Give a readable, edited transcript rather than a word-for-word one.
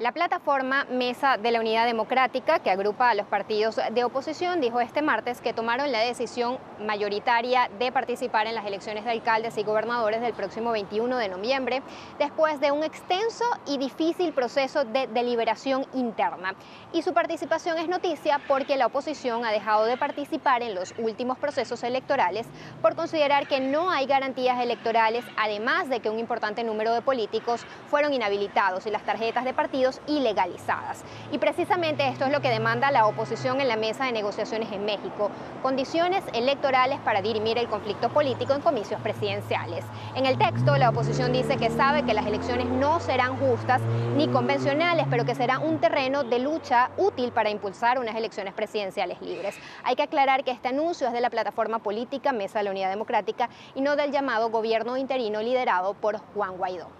La plataforma Mesa de la Unidad Democrática, que agrupa a los partidos de oposición, dijo este martes que tomaron la decisión mayoritaria de participar en las elecciones de alcaldes y gobernadores del próximo 21 de noviembre, después de un extenso y difícil proceso de deliberación interna. Y su participación es noticia porque la oposición ha dejado de participar en los últimos procesos electorales por considerar que no hay garantías electorales, además de que un importante número de políticos fueron inhabilitados y las tarjetas de partidos ilegalizadas. Y precisamente esto es lo que demanda la oposición en la mesa de negociaciones en México: condiciones electorales para dirimir el conflicto político en comicios presidenciales. En el texto, la oposición dice que sabe que las elecciones no serán justas ni convencionales, pero que será un terreno de lucha útil para impulsar unas elecciones presidenciales libres. Hay que aclarar que este anuncio es de la plataforma política Mesa de la Unidad Democrática y no del llamado gobierno interino liderado por Juan Guaidó.